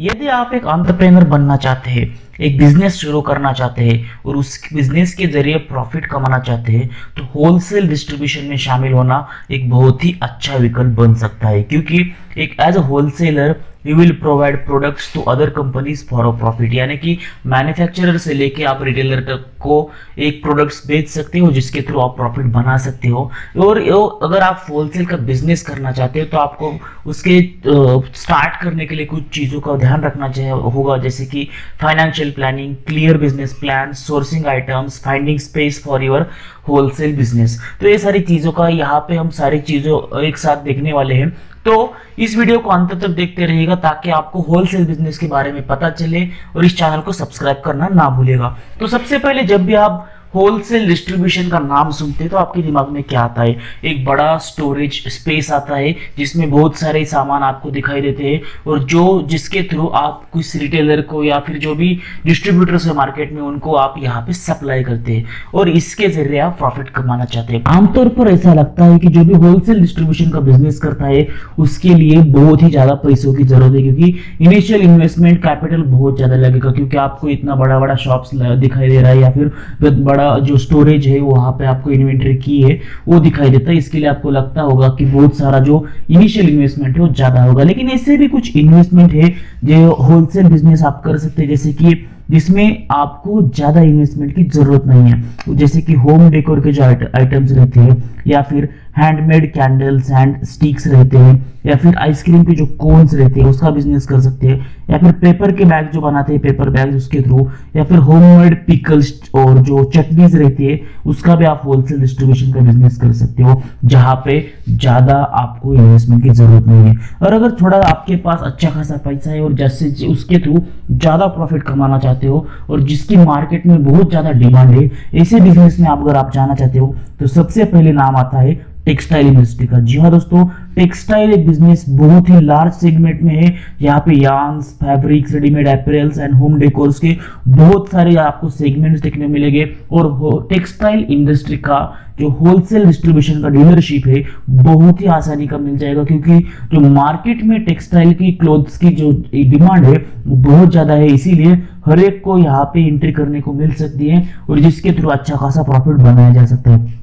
यदि आप एक एंटरप्रेन्योर बनना चाहते हैं, एक बिजनेस शुरू करना चाहते हैं और उस बिजनेस के जरिए प्रॉफिट कमाना चाहते हैं, तो होलसेल डिस्ट्रीब्यूशन में शामिल होना एक बहुत ही अच्छा विकल्प बन सकता है, क्योंकि एक as a wholesaler you will provide products to other companies for a profit, यानी कि मैन्युफैक्चरर से लेके आप रिटेलर तक को एक प्रोडक्ट्स बेच सकते हो जिसके थ्रू आप प्रॉफिट बना सकते हो। और अगर आप होलसेल का बिजनेस करना चाहते हो तो आपको उसके स्टार्ट करने के लिए कुछ चीज़ों का ध्यान रखना चाहिए होगा, जैसे कि financial planning, clear business plan, sourcing items, finding space for your wholesale business. तो ये सारी चीज़ों का यहाँ पे हम सारी चीज़ों एक साथ देखने वाले हैं, तो इस वीडियो को अंत तक देखते रहिएगा ताकि आपको होलसेल बिजनेस के बारे में पता चले, और इस चैनल को सब्सक्राइब करना ना भूलेगा। तो सबसे पहले जब भी आप होलसेल डिस्ट्रीब्यूशन का नाम सुनते हैं तो आपके दिमाग में क्या आता है? एक बड़ा स्टोरेज स्पेस आता है जिसमें बहुत सारे सामान आपको दिखाई देते हैं, और जो जिसके थ्रू आप कुछ रिटेलर को या फिर जो भी डिस्ट्रीब्यूटर्स है मार्केट में उनको आप यहाँ पे सप्लाई करते हैं और इसके जरिए आप प्रॉफिट कमाना चाहते हैं। आमतौर पर ऐसा लगता है कि जो भी होलसेल डिस्ट्रीब्यूशन का बिजनेस करता है उसके लिए बहुत ही ज़्यादा पैसों की जरूरत है, क्योंकि इनिशियल इन्वेस्टमेंट कैपिटल बहुत ज़्यादा लगेगा, क्योंकि आपको इतना बड़ा बड़ा शॉप्स दिखाई दे रहा है या फिर जो स्टोरेज है वहां पे आपको इन्वेंटरी की है वो दिखाई देता है। इसके लिए आपको लगता होगा कि बहुत सारा जो इनिशियल इन्वेस्टमेंट है वो ज्यादा होगा, लेकिन ऐसे भी कुछ इन्वेस्टमेंट है जो होलसेल बिजनेस आप कर सकते हैं, जैसे कि जिसमें आपको ज़्यादा इन्वेस्टमेंट की ज़रूरत नहीं है, जैसे कि होम डेकोर के जो आइटम्स रहते हैं, या फिर हैंडमेड कैंडल्स, हैंड स्टिक्स रहते हैं, या फिर आइसक्रीम के जो कोन्स रहते हैं उसका बिजनेस कर सकते हैं, या फिर पेपर के बैग जो बनाते हैं पेपर बैग उसके थ्रू, या फिर होममेड पिकल्स और जो चटनीज रहती है उसका भी आप होलसेल डिस्ट्रीब्यूशन का बिजनेस कर सकते हो, जहाँ पे ज़्यादा आपको इन्वेस्टमेंट की ज़रूरत नहीं है। और अगर थोड़ा आपके पास अच्छा खासा पैसा है और जैसे उसके थ्रू ज़्यादा प्रॉफिट कमाना चाहते हो और जिसकी मार्केट में बहुत ज़्यादा डिमांड है, ऐसे बिजनेस में आप अगर आप जाना चाहते हो तो सबसे पहले नाम आता है टेक्सटाइल इंडस्ट्री का। जी हाँ दोस्तों, टेक्सटाइल एक बिजनेस बहुत ही लार्ज सेगमेंट में है, यहाँ पे yarns, fabrics, readymade apparels and home decors के बहुत सारे आपको सेगमेंट्स देखने मिलेंगे, और टेक्सटाइल इंडस्ट्री का जो होलसेल डिस्ट्रीब्यूशन का डीलरशिप है बहुत ही आसानी का मिल जाएगा, क्योंकि जो मार्केट में टेक्सटाइल की क्लोथ्स की जो डिमांड है बहुत ज़्यादा है, इसीलिए हर एक को यहाँ पे एंट्री करने को मिल सकती है और जिसके थ्रू अच्छा खासा प्रॉफिट बनाया जा सकता है।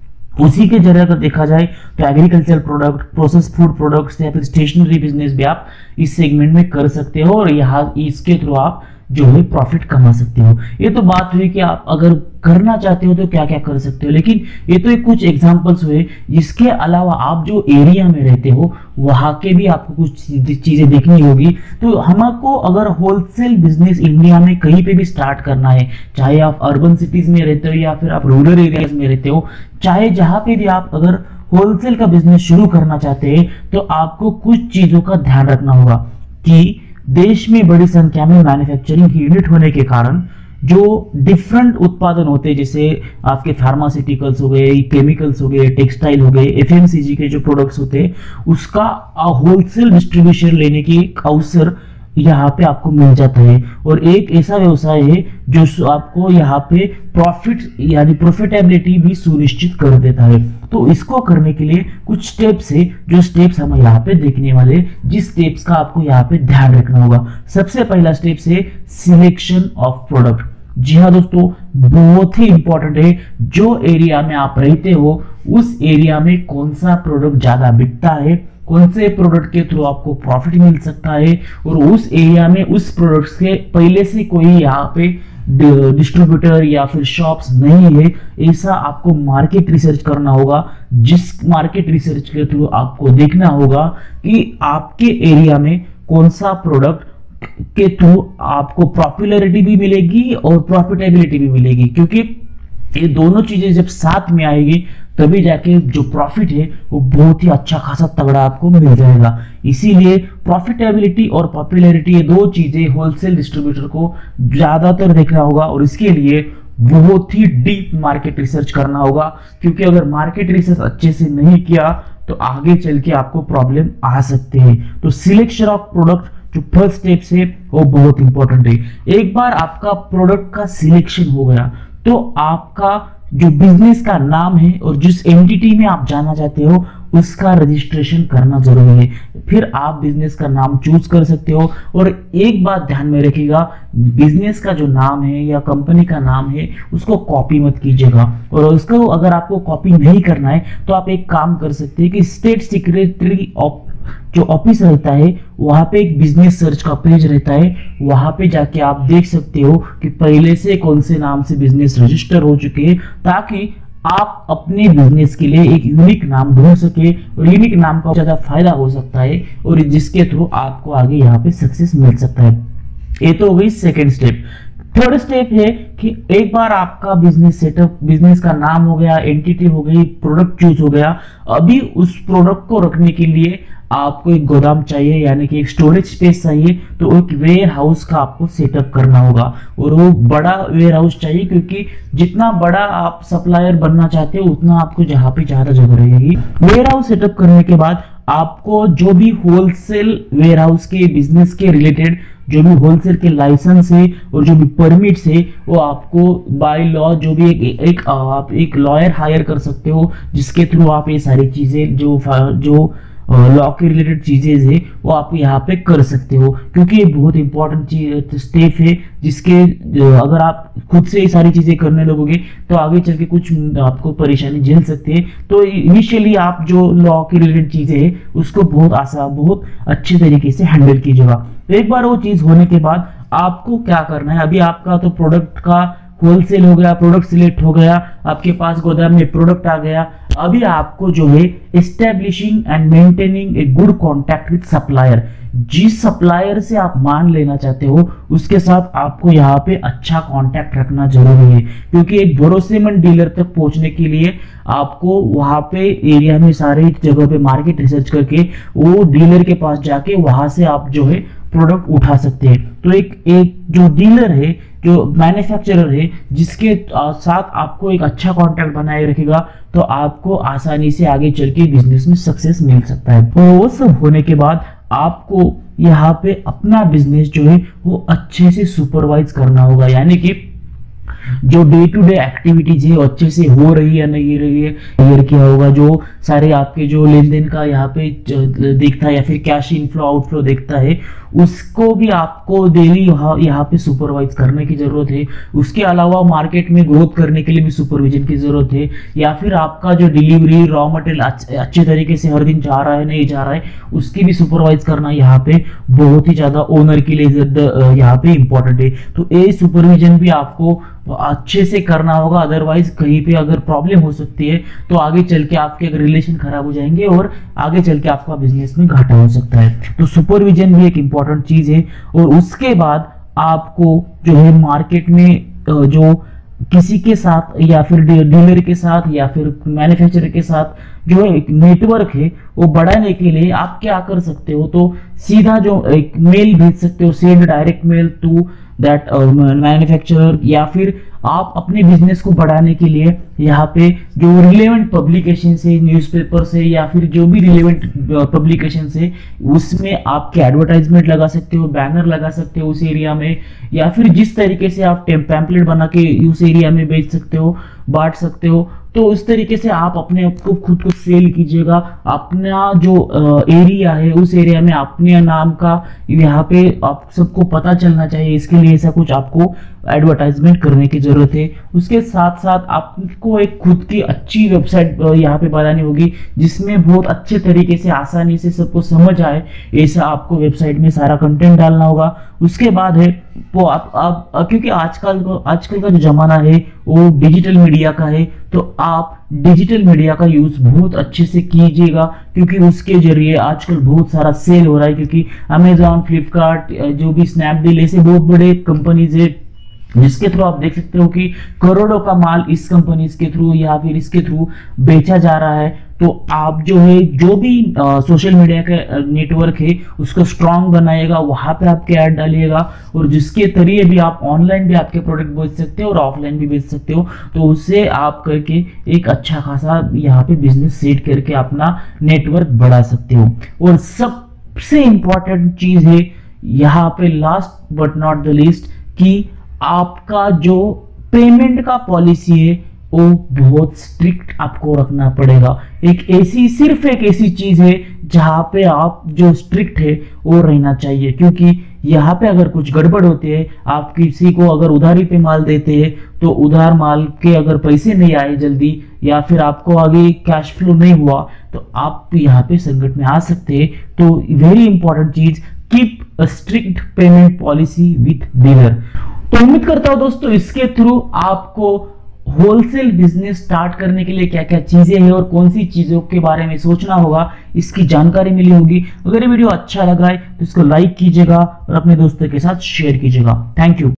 उसी के जरिए अगर देखा जाए तो agriculture product, process food products या फिर स्टेशनरी बिजनेस भी आप इस सेगमेंट में कर सकते हो, और यहाँ इसके थ्रू आप जो है प्रॉफिट कमा सकते हो। ये तो बात हुई कि आप अगर करना चाहते हो तो क्या क्या कर सकते हो, लेकिन ये तो कुछ एग्जांपल्स हुए। इसके अलावा आप जो एरिया में रहते हो वहाँ के भी आपको कुछ चीज़ें देखनी होगी। तो हमको अगर होलसेल बिजनेस इंडिया में कहीं पे भी स्टार्ट करना है, चाहे आप अर्बन सिटीज़ में रहते हो या फिर आप रूरल एरियाज में रहते हो, चाहे जहाँ पे भी आप अगर होलसेल का बिजनेस शुरू करना चाहते हैं तो आपको कुछ चीज़ों का ध्यान रखना होगा कि देश में बड़ी संख्या में मैन्युफैक्चरिंग यूनिट होने के कारण जो डिफरेंट उत्पादन होते हैं, जैसे आपके फार्मास्यूटिकल्स हो गए, केमिकल्स हो गए, टेक्सटाइल हो गए, एफएमसीजी के जो प्रोडक्ट्स होते हैं उसका होलसेल डिस्ट्रीब्यूशन लेने की अवसर यहाँ पे आपको मिल जाता है, और एक ऐसा व्यवसाय है जो आपको यहाँ पे प्रॉफिट यानी प्रॉफिटेबिलिटी भी सुनिश्चित कर देता है। तो इसको करने के लिए कुछ स्टेप्स है, जो स्टेप्स हम यहाँ पे देखने वाले, जिस स्टेप्स का आपको यहाँ पे ध्यान रखना होगा। सबसे पहला स्टेप्स है सिलेक्शन ऑफ प्रोडक्ट। जी हाँ दोस्तों, बहुत ही इंपॉर्टेंट है जो एरिया में आप रहते हो उस एरिया में कौन सा प्रोडक्ट ज़्यादा बिकता है, कौन से प्रोडक्ट के थ्रू आपको प्रॉफिट मिल सकता है, और उस एरिया में उस प्रोडक्ट्स के पहले से कोई यहाँ पे डिस्ट्रीब्यूटर या फिर शॉप्स नहीं है, ऐसा आपको मार्केट रिसर्च करना होगा, जिस मार्केट रिसर्च के थ्रू आपको देखना होगा कि आपके एरिया में कौन सा प्रोडक्ट के थ्रू आपको पॉपुलैरिटी भी मिलेगी और प्रॉफिटेबिलिटी भी मिलेगी, क्योंकि ये दोनों चीज़ें जब साथ में आएगी तभी जाके जो प्रॉफिट है वो बहुत ही अच्छा खासा तगड़ा आपको मिल जाएगा। इसीलिए प्रॉफिटेबिलिटी और पॉपुलैरिटी, ये दो चीज़ें होलसेल डिस्ट्रीब्यूटर को ज़्यादातर देखना होगा, और इसके लिए बहुत ही डीप मार्केट रिसर्च करना होगा, क्योंकि अगर मार्केट रिसर्च अच्छे से नहीं किया तो आगे चल के आपको प्रॉब्लम आ सकते हैं। तो सिलेक्शन ऑफ प्रोडक्ट जो फर्स्ट स्टेप्स है वो बहुत इंपॉर्टेंट है। एक बार आपका प्रोडक्ट का सिलेक्शन हो गया तो आपका जो बिजनेस का नाम है और जिस एंटिटी में आप जाना चाहते हो उसका रजिस्ट्रेशन करना जरूरी है, फिर आप बिजनेस का नाम चूज कर सकते हो। और एक बात ध्यान में रखिएगा, बिजनेस का जो नाम है या कंपनी का नाम है उसको कॉपी मत कीजिएगा। और उसको अगर आपको कॉपी नहीं करना है तो आप एक काम कर सकते हैं कि स्टेट सेक्रेटरी ऑफ जो ऑफिस रहता है वहां पे एक बिजनेस सर्च का पेज रहता है, वहां पे जाके आप देख सकते हो कि पहले से कौन से नाम से बिजनेस रजिस्टर हो चुके हैं, ताकि आप अपने बिजनेस के लिए एक यूनिक नाम ढूंढ सके। और यूनिक नाम का ज्यादा फायदा हो सकता है और जिसके थ्रू आपको आगे यहाँ पे सक्सेस मिल सकता है। ये तो हो गई सेकेंड स्टेप। थर्ड स्टेप है कि एक बार आपका बिजनेस सेटअप, बिजनेस का नाम हो गया, एंटिटी हो गई, प्रोडक्ट चूज हो गया, अभी उस प्रोडक्ट को रखने के लिए आपको एक गोदाम चाहिए, यानी कि एक स्टोरेज स्पेस चाहिए। तो एक वेयर हाउस का आपको सेटअप करना होगा और वो बड़ा वेयर हाउस चाहिए, क्योंकि जितना बड़ा आप सप्लायर बनना चाहते हो उतना आपको जहाँ पे ज़्यादा जगह रहेगी। वेयर हाउस सेटअप करने के बाद आपको जो भी होलसेल वेयर हाउस के बिजनेस के रिलेटेड जो भी होलसेल के लाइसेंस है और जो भी परमिट्स है वो आपको बाय लॉ जो भी आप एक लॉयर हायर कर सकते हो, जिसके थ्रू आप ये सारी चीज़ें जो लॉ के रिलेटेड चीज़ें है वो आप यहाँ पे कर सकते हो, क्योंकि ये बहुत इंपॉर्टेंट स्टेप है। जिसके अगर आप खुद से ये सारी चीज़ें करने लगोगे तो आगे चल के कुछ आपको परेशानी झेल सकते हैं। तो इनिशियली आप जो लॉ के रिलेटेड चीज़ें है उसको बहुत अच्छे तरीके से हैंडल कीजिएगा। एक बार वो चीज़ होने के बाद आपको क्या करना है, अभी आपका तो प्रोडक्ट का होलसेल हो गया, प्रोडक्ट सिलेक्ट हो गया, आपके पास गोदाम में प्रोडक्ट आ गया, अभी आपको जो है establishing and maintaining a good contact with supplier, जिस सप्लायर से आप मान लेना चाहते हो उसके साथ आपको यहाँ पे अच्छा कॉन्टैक्ट रखना जरूरी है, क्योंकि एक भरोसेमंद डीलर तक पहुँचने के लिए आपको वहाँ पे एरिया में सारी जगह पे मार्केट रिसर्च करके वो डीलर के पास जाके वहाँ से आप जो है प्रोडक्ट उठा सकते हैं। तो एक जो डीलर है, जो मैन्युफैक्चरर है, जिसके साथ आपको एक अच्छा कॉन्टैक्ट बनाए रखेगा तो आपको आसानी से आगे चल के बिजनेस में सक्सेस मिल सकता है। तो वो सब होने के बाद आपको यहाँ पे अपना बिजनेस जो है वो अच्छे से सुपरवाइज करना होगा, यानी कि जो डे टू डे एक्टिविटीज है अच्छे से हो रही है या नहीं रही है क्लियर किया होगा, जो सारे आपके जो लेन देन का यहाँ पे देखता है या फिर कैश इनफ्लो आउटफ्लो देखता है उसको भी आपको डेली यहाँ पे सुपरवाइज करने की जरूरत है। उसके अलावा मार्केट में ग्रोथ करने के लिए भी सुपरविजन की जरूरत है, या फिर आपका जो डिलीवरी रॉ मटेरियल अच्छे तरीके से हर दिन जा रहा है नहीं जा रहा है उसकी भी सुपरवाइज करना यहाँ पे बहुत ही ज्यादा ओनर के लिए यहाँ पे इम्पोर्टेंट है। तो ये सुपरविजन भी आपको अच्छे से करना होगा, अदरवाइज कहीं पे अगर प्रॉब्लम हो सकती है तो आगे चल के आपके रिलेशन खराब हो जाएंगे और आगे चल के आपका बिजनेस में घाटा हो सकता है। तो सुपरविजन भी एक इम्पॉर्टेंट चीज है। और उसके बाद आपको जो है मार्केट में जो किसी के साथ या फिर डीलर के साथ या फिर मैन्युफैक्चरर के साथ जो एक नेटवर्क है वो बढ़ाने के लिए आप क्या कर सकते हो, तो सीधा जो एक मेल भेज सकते हो, send direct mail to that manufacturer, या फिर आप अपने बिजनेस को बढ़ाने के लिए यहाँ पे जो रिलेवेंट पब्लिकेशन से, न्यूज़पेपर से या फिर जो भी रिलेवेंट पब्लिकेशन से उसमें आपके एडवर्टाइजमेंट लगा सकते हो, बैनर लगा सकते हो उस एरिया में, या फिर जिस तरीके से आप पैम्पलेट बना के उस एरिया में बेच सकते हो, बांट सकते हो। तो उस तरीके से आप अपने को खुद को सेल कीजिएगा, अपना जो एरिया है उस एरिया में अपने नाम का यहाँ पे आप सबको पता चलना चाहिए, इसके लिए ऐसा कुछ आपको एडवर्टाइजमेंट करने की जरूरत है। उसके साथ साथ आपको एक खुद की अच्छी वेबसाइट यहाँ पे बनानी होगी, जिसमें बहुत अच्छे तरीके से आसानी से सबको समझ आए, ऐसा आपको वेबसाइट में सारा कंटेंट डालना होगा। उसके बाद है वो आप क्योंकि आजकल का जो जमाना है वो डिजिटल मीडिया का है, तो आप डिजिटल मीडिया का यूज बहुत अच्छे से कीजिएगा, क्योंकि उसके जरिए आजकल बहुत सारा सेल हो रहा है, क्योंकि अमेजॉन, फ्लिपकार्ट, जो भी स्नैपडील ऐसे बहुत बड़े कंपनीज है जिसके थ्रू आप देख सकते हो कि करोड़ों का माल इस कंपनी के थ्रू या फिर इसके थ्रू बेचा जा रहा है। तो आप जो है जो भी सोशल मीडिया का नेटवर्क है उसको स्ट्रांग बनाएगा, वहाँ पे आपके ऐड डालिएगा और जिसके जरिए भी आप ऑनलाइन भी आपके प्रोडक्ट बेच सकते हो और ऑफलाइन भी बेच सकते हो। तो उससे आप करके एक अच्छा खासा यहाँ पे बिजनेस सेट करके अपना नेटवर्क बढ़ा सकते हो। और सबसे इम्पोर्टेंट चीज़ है यहाँ पे last but not the least कि आपका जो पेमेंट का पॉलिसी है वो बहुत स्ट्रिक्ट आपको रखना पड़ेगा। एक ऐसी सिर्फ एक ऐसी चीज़ है जहाँ पे आप जो स्ट्रिक्ट है वो रहना चाहिए, क्योंकि यहाँ पे अगर कुछ गड़बड़ होती है, आप किसी को अगर उधारी पे माल देते हैं तो उधार माल के अगर पैसे नहीं आए जल्दी या फिर आपको आगे कैश फ्लो नहीं हुआ तो आप यहाँ पे संकट में आ सकते हैं। तो वेरी इंपॉर्टेंट चीज़, keep a strict payment policy with dealer. तो उम्मीद करता हूँ दोस्तों इसके थ्रू आपको होलसेल बिजनेस स्टार्ट करने के लिए क्या क्या चीज़ें हैं और कौन सी चीज़ों के बारे में सोचना होगा इसकी जानकारी मिली होगी। अगर ये वीडियो अच्छा लगा है तो इसको लाइक कीजिएगा और अपने दोस्तों के साथ शेयर कीजिएगा। Thank you.